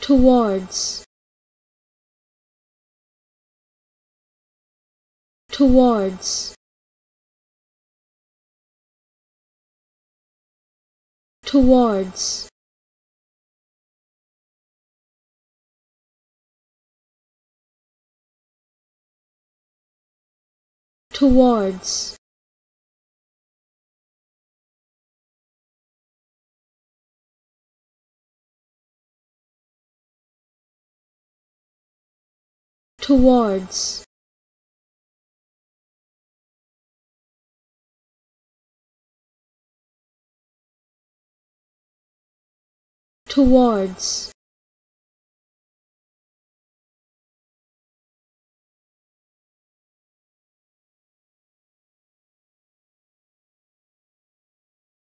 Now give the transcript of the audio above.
towards, towards, towards, towards,